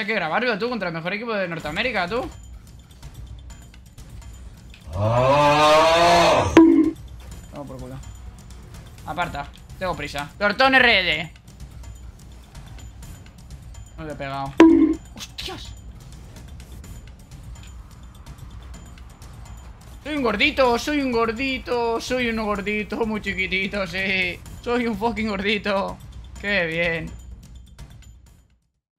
Esto hay que grabarlo, tú, contra el mejor equipo de Norteamérica, tú. No, por culo. Aparta, tengo prisa. Tortón RD. No le he pegado. ¡Hostias! Soy un gordito, soy un gordito. Soy un gordito, muy chiquitito, sí. Soy un fucking gordito. ¡Qué bien!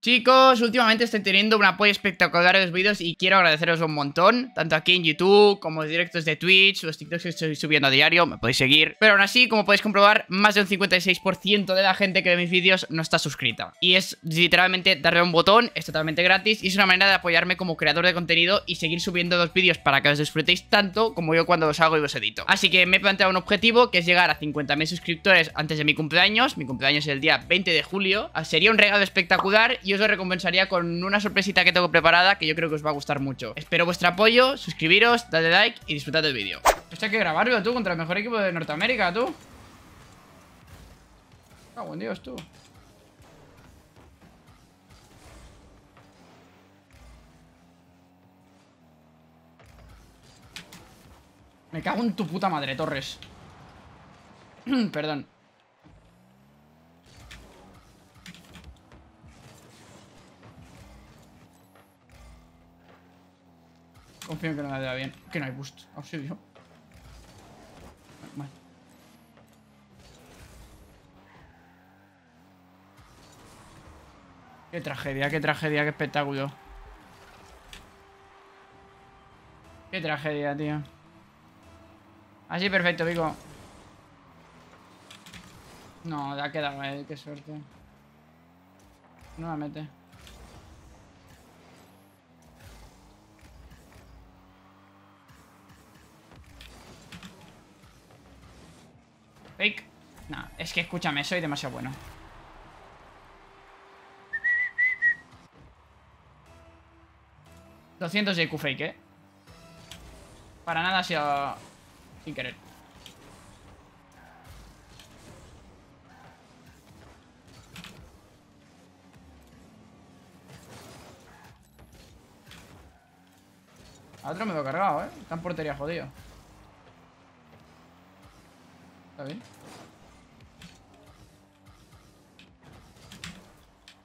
Chicos, últimamente estoy teniendo un apoyo espectacular en los vídeos y quiero agradeceros un montón, tanto aquí en YouTube como los directos de Twitch, los TikToks que estoy subiendo a diario, me podéis seguir. Pero aún así, como podéis comprobar, más de un 56% de la gente que ve mis vídeos no está suscrita. Y es literalmente darle un botón, es totalmente gratis y es una manera de apoyarme como creador de contenido y seguir subiendo los vídeos para que los disfrutéis tanto como yo cuando los hago y los edito. Así que me he planteado un objetivo que es llegar a 50.000 suscriptores antes de mi cumpleaños. Mi cumpleaños es el día 20 de julio. Sería un regalo espectacular y os lo recompensaría con una sorpresita que tengo preparada que yo creo que os va a gustar mucho. Espero vuestro apoyo, suscribiros, dadle like y disfrutad del vídeo. Esto hay que grabarlo, tú, contra el mejor equipo de Norteamérica, tú. Ah, buen Dios, tú. Me cago en tu puta madre, Torres. Perdón. Confío en que no me da bien. Que no hay boost. Auxilio. Mal. Qué tragedia, qué tragedia, qué espectáculo. Qué tragedia, tío. Así perfecto, Vico. No, la queda mal, qué suerte. No la mete. Fake. No, es que escúchame, soy demasiado bueno. ...200 de IQ fake, ¿eh? Para nada ha sido... sin querer. A otro me lo he cargado, ¿eh? Está en portería, jodido. ¿Está bien?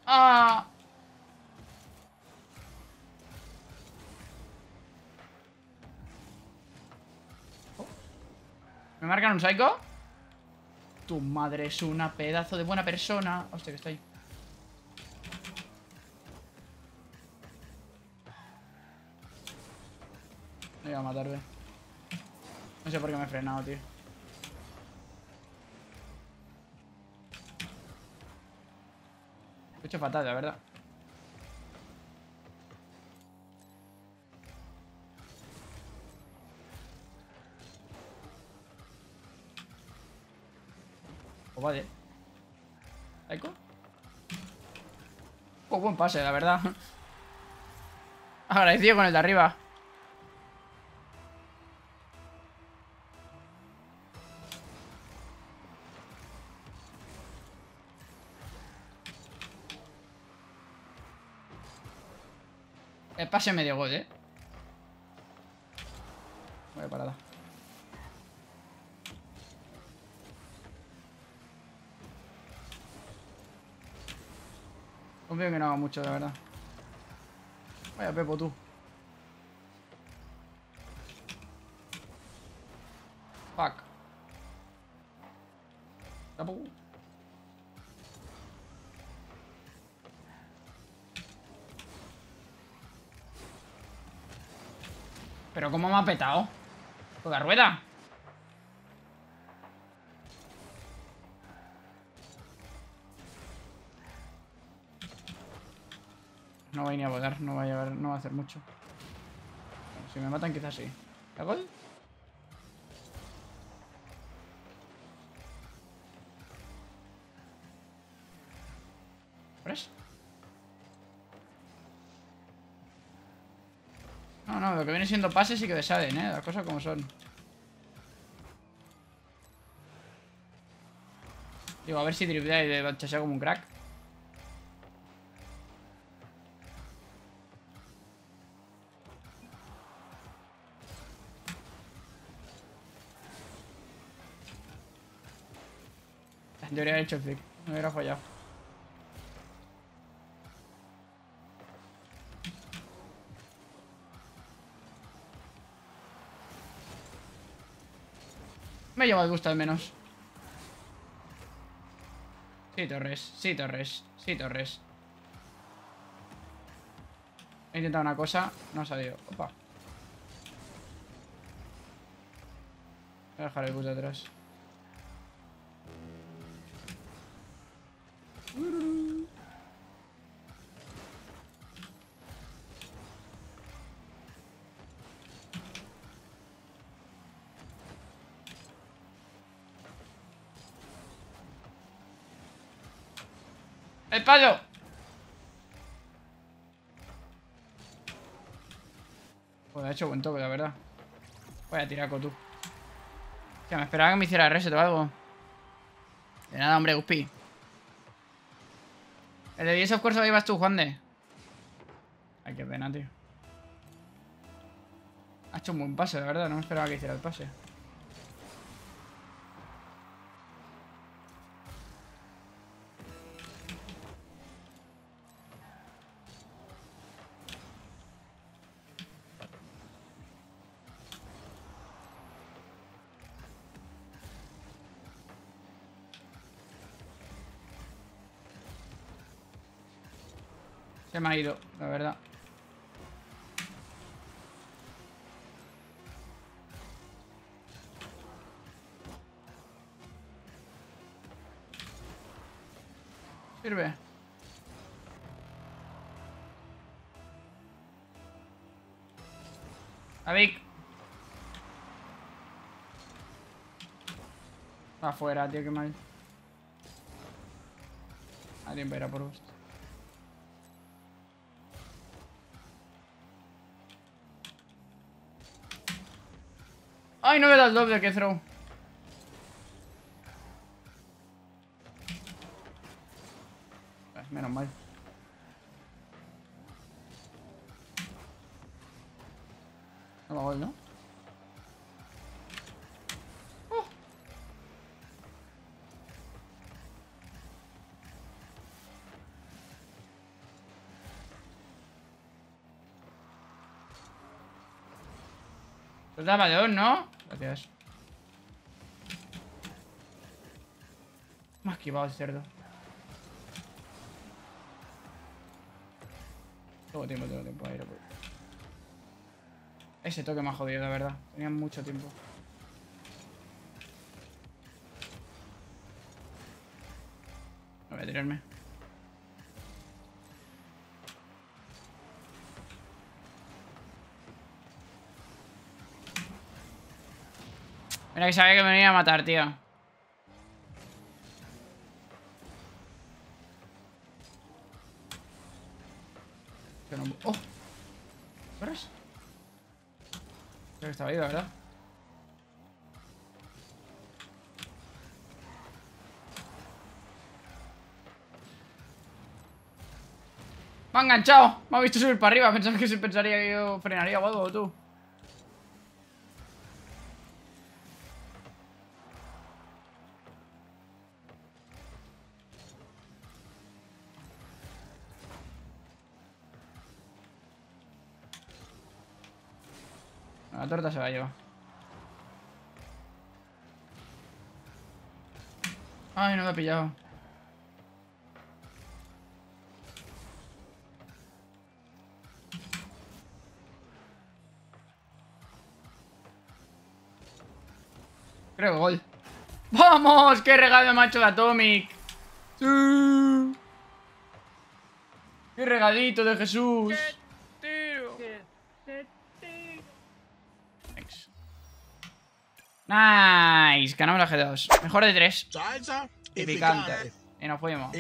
¡Ah! Oh. ¿Me marcan un psycho? Tu madre es una pedazo de buena persona. Hostia, que estoy. Me iba a matar, ve. No sé por qué me he frenado, tío. He hecho fatal, la verdad. O vale. ¿Psycho? Pues buen pase, la verdad. Agradecido con el de arriba. El pase medio gol, ¿eh? Buena parada. Confío que no haga mucho, la verdad. Vaya Pepo, tú. Fuck. Tampoco. ¿Pero cómo me ha petado? ¿Con la rueda? No voy ni a volar, no va a llevar, no va a hacer mucho. Si me matan quizás sí. ¿La gol? ¿Torres? No, no, lo que viene siendo pases sí que desalen, las cosas como son. Digo, a ver si driblea y le va a echar como un crack. Yo hubiera hecho el flick. Me hubiera fallado. Me llevo el gusto al menos. Sí, Torres. Sí, Torres. Sí, Torres. He intentado una cosa. No ha salido. Opa. Voy a dejar el bus de atrás. ¡El palo! Joder, ha hecho buen toque, la verdad. Vaya tiraco, tú. O sea, me esperaba que me hiciera reset o algo. De nada, hombre, Guspi. El de 10 of course lo ibas tú, Juande. Ay, qué pena, tío. Ha hecho un buen pase, la verdad. No me esperaba que hiciera el pase. Se me ha ido, la verdad. Sirve. Avic. Va afuera, tío, qué mal. Alguien verá por vos. Ay, no me das doble, que throw. Menos mal. No va gol, ¿no? Pues da valor, ¿no? Gracias. Me ha esquivado el cerdo. Tengo tiempo ahí. Ese toque me ha jodido, la verdad. Tenía mucho tiempo. No voy a tirarme. Mira que sabía que me venía a matar, tío. ¡Oh! ¿Torres? Creo que estaba ahí, la verdad. Me ha enganchado. Me ha visto subir para arriba. Pensaba que se pensaría que yo frenaría o algo, tú. La torta se va a llevar. Ay, no me ha pillado. Creo que gol. ¡Vamos! ¡Qué regalo me ha hecho de Atomic! ¡Sí! ¡Qué regalito de Jesús! Nice, ganamos la G2. Mejor de 3. Salsa y picante. Y nos fuimos.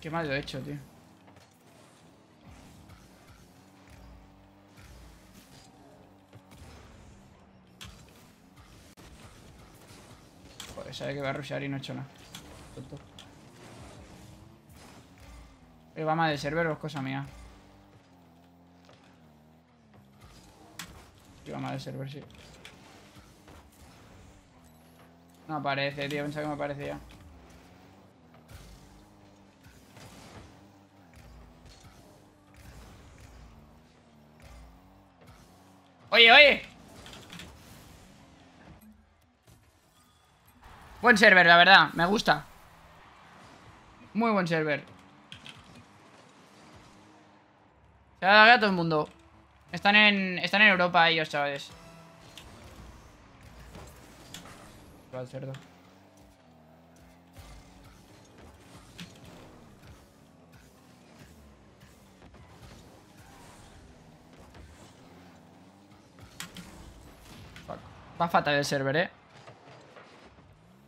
Qué mal lo he hecho, tío. Joder, sabe que va a rushear y no he hecho nada. Tonto. Va mal de server o es cosa mía. cama del server, sí. No aparece, tío. Pensaba que me aparecía. Oye, oye. Buen server, la verdad. Me gusta. Muy buen server. Se la da a todo el mundo. Están en Europa ellos, chavales. Al cerdo. Fuck. Va fatal el server,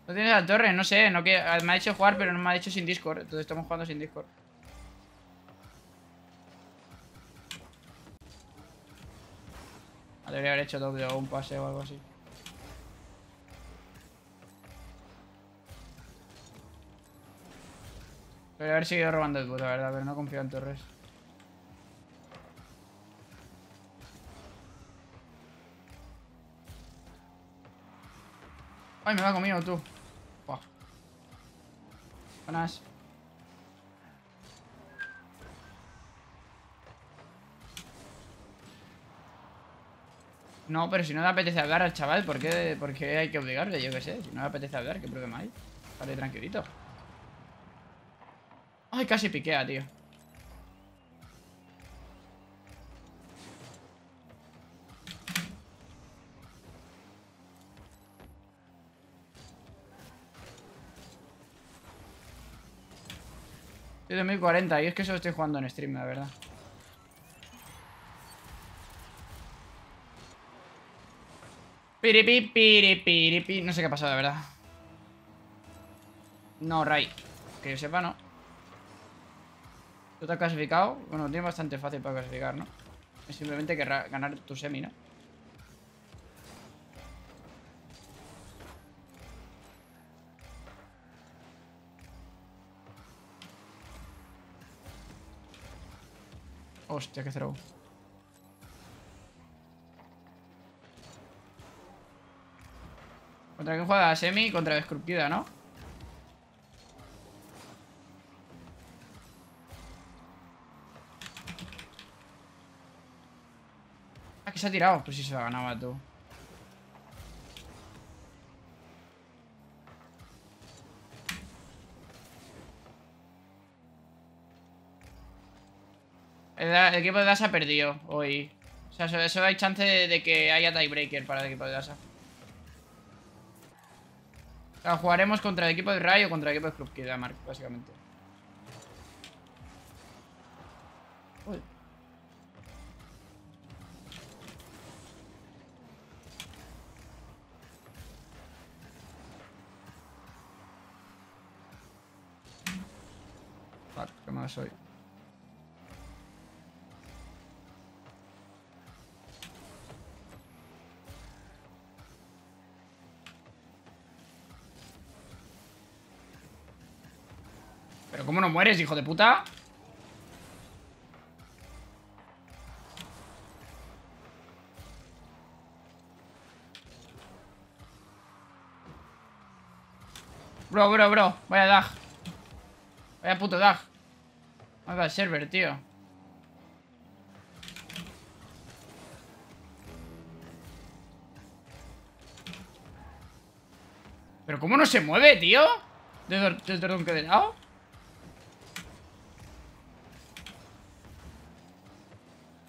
¿No tienes la torre? No sé, no que... me ha dicho jugar, pero no me ha dicho sin Discord. Entonces estamos jugando sin Discord. Debería haber hecho doble o un paseo o algo así. Debería haber seguido robando el bot, la verdad, pero no confío en Torres. Ay, me va conmigo tú. Buah. Buenas. No, pero si no le apetece hablar al chaval, ¿por qué hay que obligarle? Yo qué sé, si no le apetece hablar, ¿qué problema hay? Vale, tranquilito. Ay, casi piquea, tío. Estoy de 1040 y es que solo estoy jugando en stream, la verdad. Piripi, piripi. No sé qué ha pasado, de verdad. No, Ray. Que yo sepa, no. ¿Tú te has clasificado? Bueno, tiene bastante fácil para clasificar, ¿no? Es simplemente que ganar tu semi, ¿no? Hostia, qué throw. ¿Contra quién juega semi? Contra Descrupida, ¿no? Ah, que se ha tirado. Pues sí se la ganaba, tú. El equipo de DASA ha perdido hoy. O sea, solo hay chance de que haya tiebreaker para el equipo de DASA. La jugaremos contra el equipo de Ray o contra el equipo de Club Kid, Mark, básicamente. Uy. Fuck, qué mal soy. ¿Cómo no mueres, hijo de puta? Bro, bro, bro. Vaya dag. Vaya puto dag. Mata el server, tío. ¿Pero cómo no se mueve, tío? ¿Desde dónde de lado?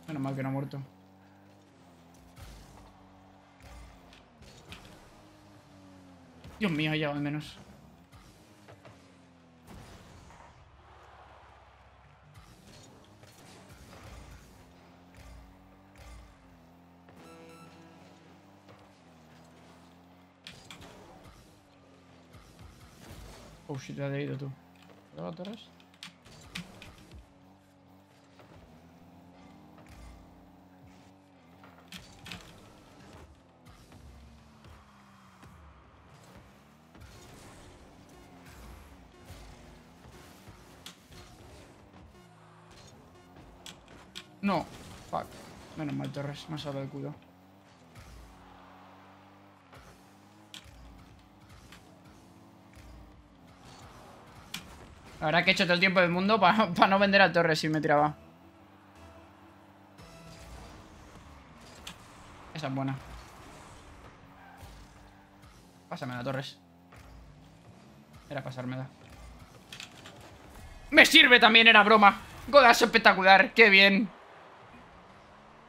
Menos mal que no ha muerto. Dios mío, ya al menos. Oh shit, te has ido tú. ¿Te has dado a No, fuck. Menos mal, Torres, me ha salvado el culo. La verdad que he hecho todo el tiempo del mundo para no vender a Torres si me tiraba. Esa es buena. Pásame la Torres. Era pasármela. ¡Me sirve también! Era broma. Godazo espectacular. ¡Qué bien!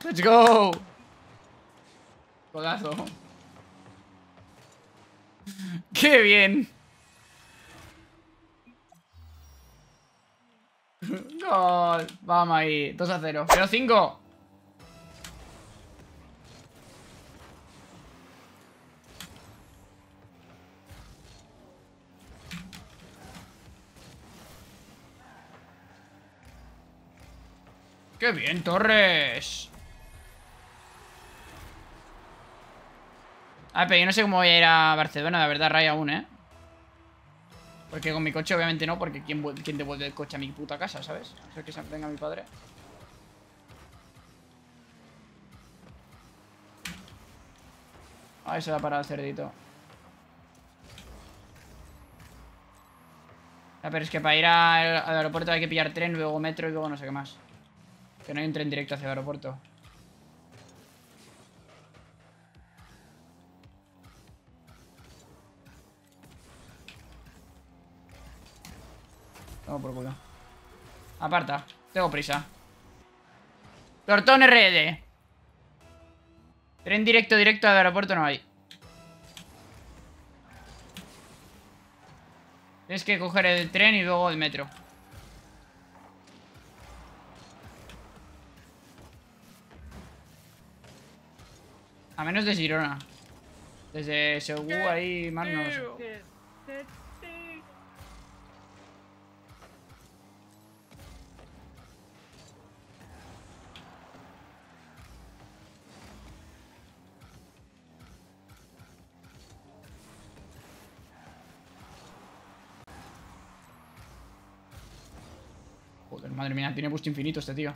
¡Let's go! Godazo. ¡Qué bien! ¡Gol! Vamos ahí. 2-0. 0-5. ¡Qué bien, Torres! A ver, pero yo no sé cómo voy a ir a Barcelona, la verdad, Ray, aún, ¿eh? Porque con mi coche obviamente no, porque ¿quién devuelve el coche a mi puta casa, sabes? O sea, que se tenga mi padre. Ahí se da para el cerdito. Ah, pero es que para ir al aeropuerto hay que pillar tren, luego metro y luego no sé qué más. Que no hay un tren directo hacia el aeropuerto. Vamos por culo. Aparta. Tengo prisa. Tortón RD. Tren directo al aeropuerto no hay. Tienes que coger el tren y luego el metro. A menos de Girona. Desde Segú ahí más no lo sé. Joder, madre mía, tiene boost infinito este tío.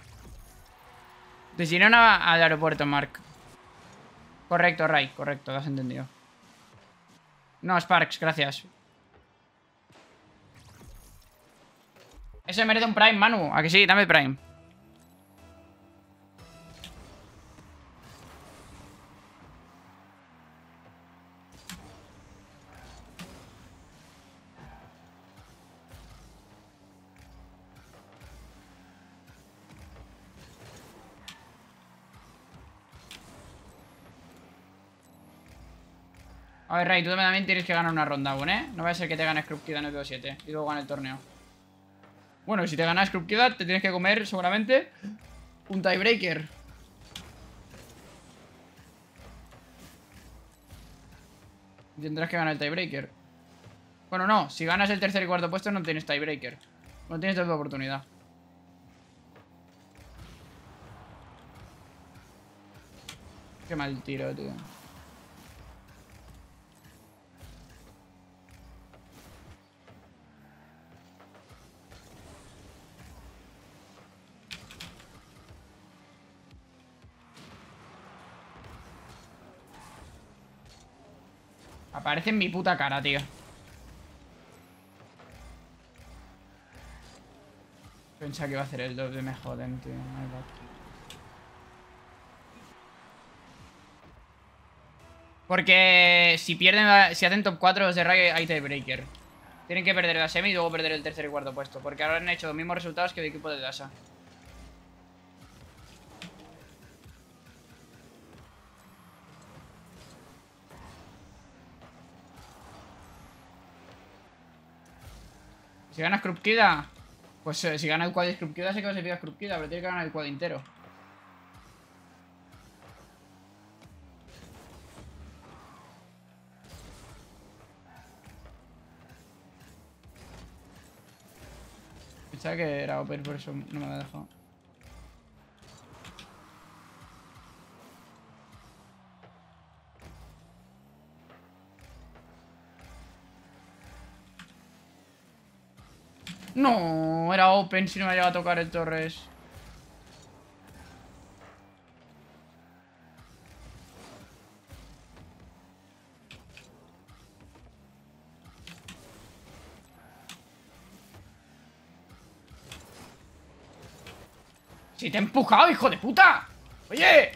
De Girona al aeropuerto, Mark. Correcto, Ray, correcto, lo has entendido. No, Sparks, gracias. Ese merece un Prime, Manu. ¿A que sí? Dame Prime. A ver, Ray, tú también tienes que ganar una ronda aún, ¿eh? No va a ser que te ganes Club Kida en el 2-7 y luego gane el torneo. Bueno, si te ganas Club Kida, te tienes que comer seguramente un tiebreaker. Tendrás que ganar el tiebreaker. Bueno, no, si ganas el tercer y cuarto puesto no tienes tiebreaker. No tienes doble oportunidad. Qué mal tiro, tío. Aparece en mi puta cara, tío. Pensaba que iba a hacer el doble, me joden, tío. Porque si pierden, si hacen top 4 los de Ray, hay tiebreaker. Tienen que perder la semi y luego perder el tercer y cuarto puesto. Porque ahora han hecho los mismos resultados que el equipo de Dasa. Si ganas Club Kida, pues si gana el quad de Club Kida, sé que vas a pillar Club Kida, pero tiene que ganar el quad entero. Pensaba que era Oper, por eso no me lo dejó. No, era open si no me llegaba a tocar el Torres. Si te he empujado, hijo de puta. Oye.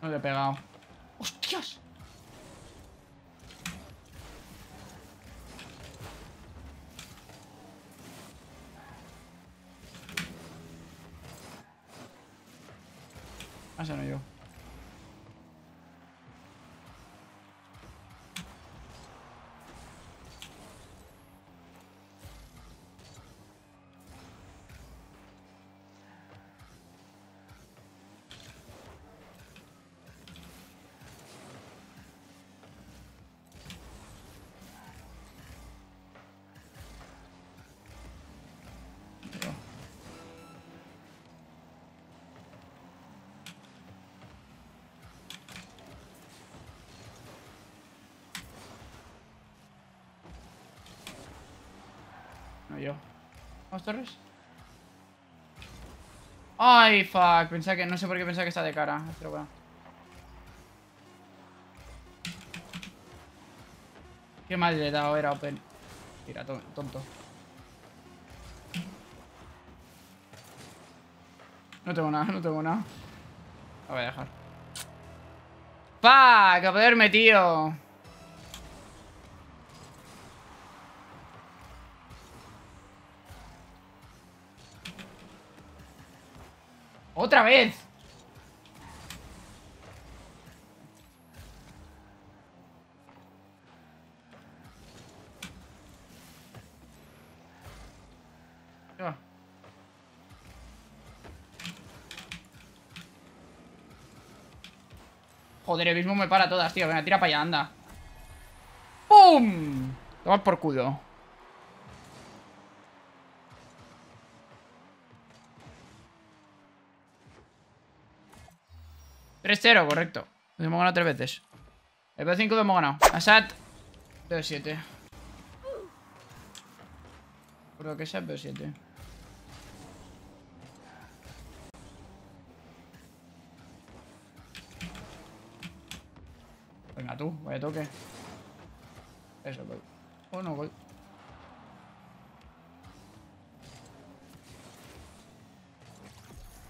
No le he pegado. ¡Hostias! Ah, ya no yo. Yo. ¿Vamos, Torres? Ay, fuck. Pensaba que... No sé por qué pensaba que está de cara. Pero bueno. Qué mal le he dado. Era open. Mira, tonto. No tengo nada, no tengo nada. La voy a dejar. Fuck, a poderme, tío. ¡Otra vez! ¿Qué va? Joder, el mismo me para todas, tío. Venga, tira para allá, anda. ¡Pum! Toma por culo. Cero, correcto. Lo hemos ganado 3 veces. El B5 lo hemos ganado. Asat. B7. Por lo que sea, B7. Venga tú, vaya toque. Eso, gol. Oh, no, gol.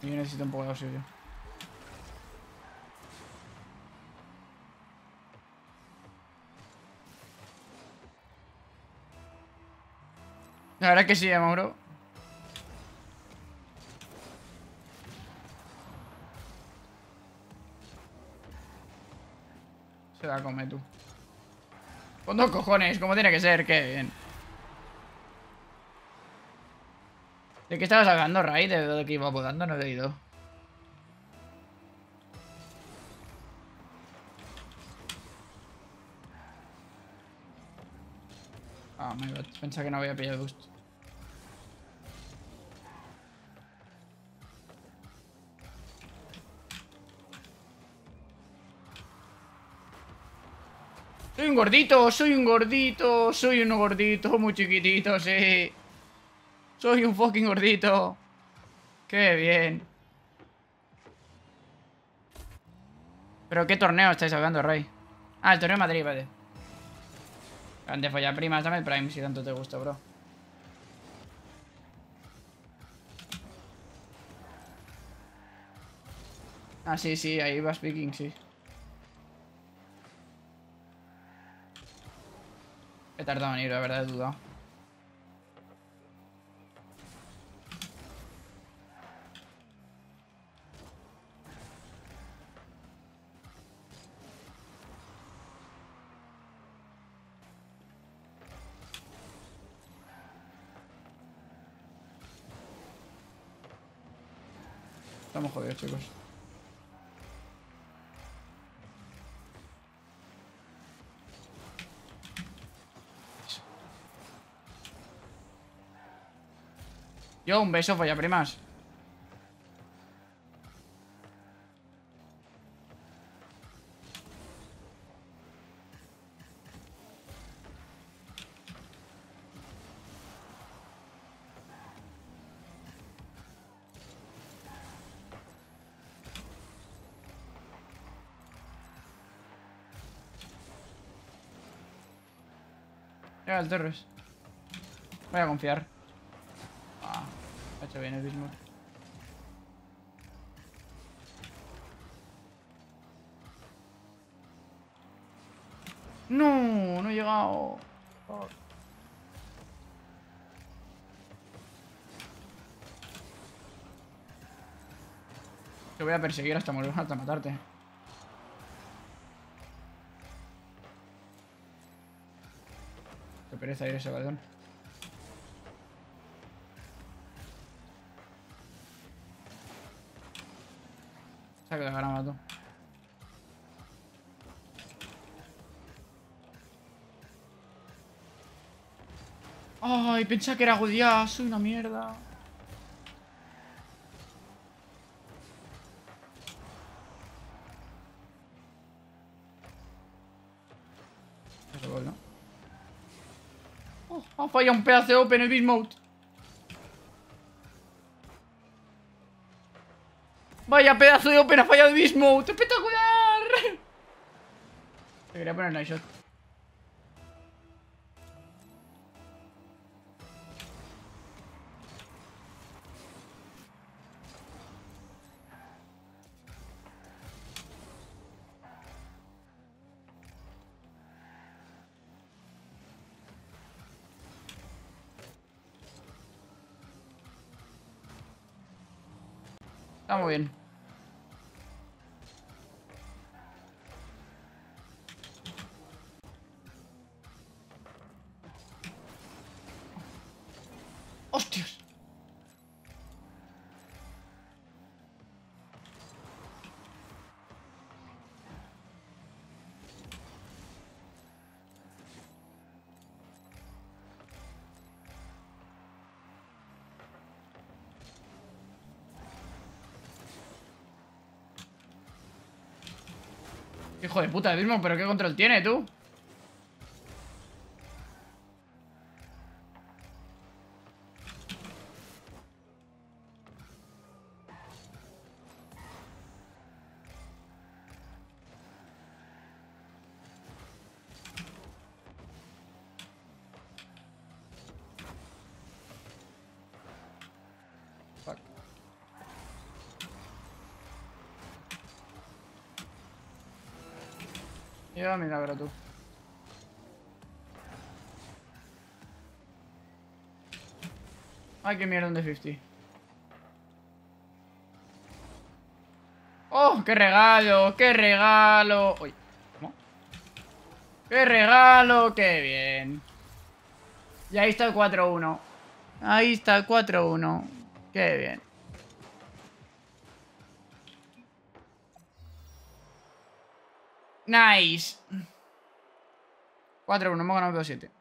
Yo necesito un poco de auxilio. La verdad es que sí, Mauro. Se la come tú. Con 2 cojones, como tiene que ser, qué bien. ¿De qué estabas hablando, Ray? ¿De lo que iba podando? No he leído. Ah, me iba a pensar que no había pillado gusto. Soy un gordito, soy un gordito, soy un gordito muy chiquitito, sí. Soy un fucking gordito. Qué bien. ¿Pero qué torneo estáis hablando, Rey? Ah, el torneo de Madrid, vale. Antes folla primas, dame el Prime si tanto te gusta, bro. Ah, sí, ahí vas picking, sí. He tardado en ir, la verdad, he dudado. Estamos jodidos, chicos. Yo, un beso, folla primas. Llega el Torres. Voy a confiar. Ah, ha hecho bien el Bismarck. No, no he llegado. Oh. Te voy a perseguir hasta morir, hasta matarte. Qué pereza ir ese balón. Saca la cara, mato. Ay, pensaba que era Godiá, soy una mierda. Eso gol, ¿no? Oh, ha fallado un pedazo de open en Beast Mode. Vaya pedazo de open, ha fallado Beast Mode. ¡Espectacular! Te quería poner nice shot. Está muy bien. ¡Hostias! Hijo de puta, Bismo, pero qué control tiene, tú. Lleva milagro tú. Ay, qué mierda, un de 50. ¡Oh! ¡Qué regalo! ¡Qué regalo! ¡Uy! ¿Cómo? ¡Qué regalo! ¡Qué bien! Y ahí está el 4-1. Ahí está el 4-1. ¡Qué bien! Nice. 4-1, hemos ganado 2-7.